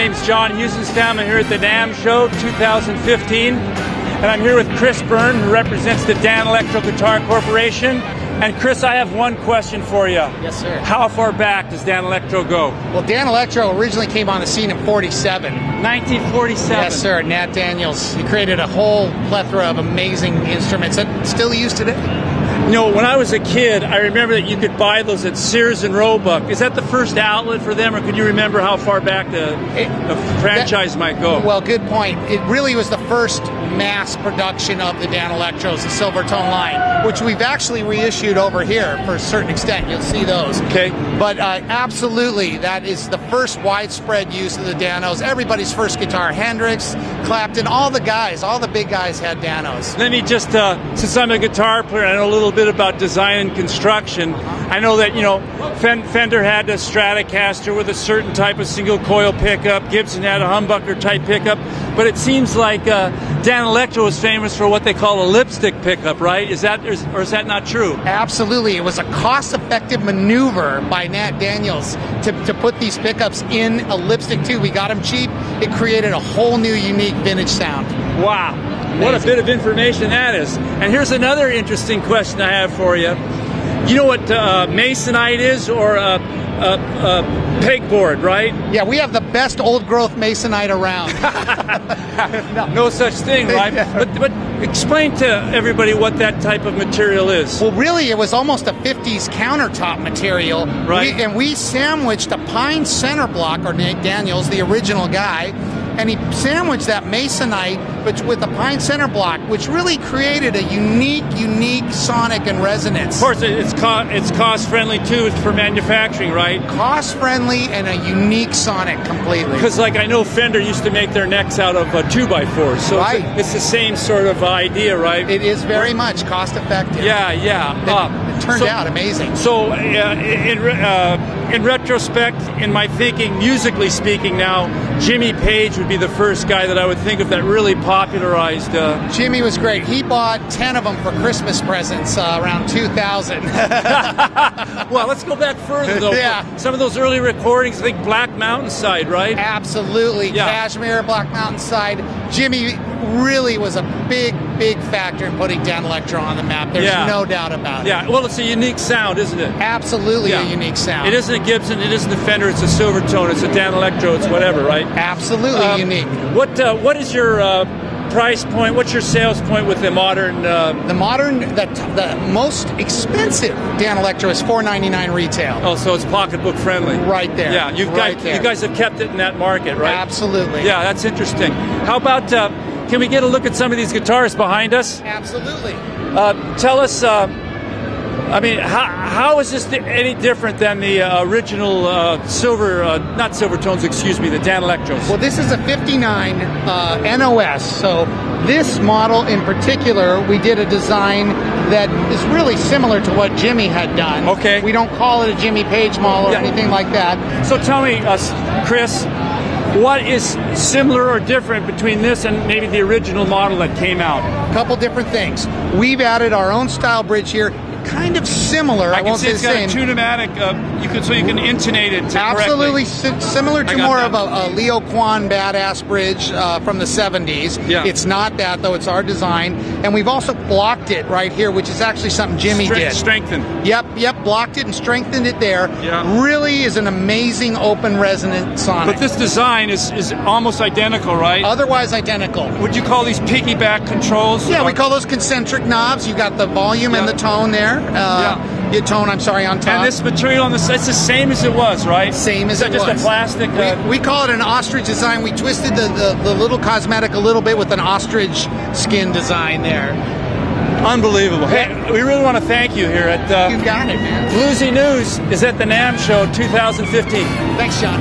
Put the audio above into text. name's John Heussenstamm. I'm here at the NAMM show 2015, and I'm here with Chris Byrne, who represents the Danelectro Guitar Corporation. And Chris, I have one question for you. Yes, sir. How far back does Danelectro go? Well, Danelectro originally came on the scene in 1947. 1947. Yes, sir. Nat Daniels. He created a whole plethora of amazing instruments that still used today. You know, when I was a kid, I remember that you could buy those at Sears and Roebuck. Is that the first outlet for them, or could you remember how far back the franchise might go? Well, good point. It really was the first mass production of the Danelectros, the Silvertone line, which we've actually reissued over here for a certain extent. You'll see those. Okay. But absolutely, that is the first widespread use of the Danos. Everybody's first guitar, Hendrix, Clapton, all the guys, all the big guys had Danos. Let me just, since I'm a guitar player, I know a little bit about design and construction. I know that, you know, Fender had a Stratocaster with a certain type of single coil pickup. Gibson had a humbucker type pickup. But it seems like Danelectro was famous for what they call a lipstick pickup, right? Is that, or is that not true? Absolutely. It was a cost-effective maneuver by Nat Daniels to put these pickups in a lipstick too. We got them cheap. It created a whole new, unique vintage sound. Wow. Amazing. What a bit of information that is. And here's another interesting question I have for you. You know what Masonite is, or pegboard, right? Yeah, we have the best old-growth Masonite around. No such thing, right? But explain to everybody what that type of material is. Well, really, it was almost a 50s countertop material. Right. And we sandwiched a pine center block, or Nate Daniels, the original guy, and he sandwiched that Masonite with a pine center block, which really created a unique sonic and resonance. Of course, it's cost-friendly, too, for manufacturing, right? Cost-friendly and a unique sonic completely. Because, like, I know Fender used to make their necks out of 2x4s, so right. It's the same sort of idea, right? It is very much cost-effective. Yeah, yeah. It turned out amazing. So, in retrospect, in my thinking, musically speaking now, Jimmy Page would be the first guy that I would think of that really popularized. Jimmy was great. He bought 10 of them for Christmas presents around 2000. Well, let's go back further, though. Yeah. Some of those early recordings, I think Black Mountainside, right? Absolutely. Yeah. Kashmir, Black Mountainside. Jimmy really was a big factor in putting Danelectro on the map. There's no doubt about it. Yeah, well, it's a unique sound, isn't it? Absolutely a unique sound. It isn't a Gibson, it isn't a Fender, it's a Silvertone, it's a Danelectro, it's whatever, right? Absolutely unique. What is your price point? What's your sales point with the modern? The most expensive Danelectro is $499 retail. Oh, so it's pocketbook friendly. Right there. Yeah, you guys have kept it in that market, right? Absolutely. Yeah, that's interesting. How about? Can we get a look at some of these guitars behind us? Absolutely. Tell us. I mean, how is this any different than the original not Silvertones, excuse me, the Danelectros? Well, this is a 59 NOS, so this model in particular, we did a design that is really similar to what Jimmy had done. Okay. We don't call it a Jimmy Page model or anything like that. So tell me, Chris, what is similar or different between this and maybe the original model that came out? A couple different things. We've added our own style bridge here. Kind of similar. I won't say the same. It's got a tunematic, so you can intonate it correctly. Absolutely similar to more of a Leo Kwan badass bridge from the 70s. Yeah. It's not that, though. It's our design. And we've also blocked it right here, which is actually something Jimmy did. Strengthened. Yep. Blocked it and strengthened it there. Yeah. Really is an amazing open resonant sonic. But this design is almost identical, right? Otherwise identical. Would you call these piggyback controls? Yeah, we call those concentric knobs. You've got the volume and the tone there. Your tone, I'm sorry, on top. And this material on this, it's the same as it was, right? Same as it was. Just a plastic. We call it an ostrich design. We twisted the little cosmetic a little bit with an ostrich skin design there. Unbelievable. Hey, we really want to thank you here at you got it, man. Bluesy News is at the NAMM Show 2015. Thanks, John.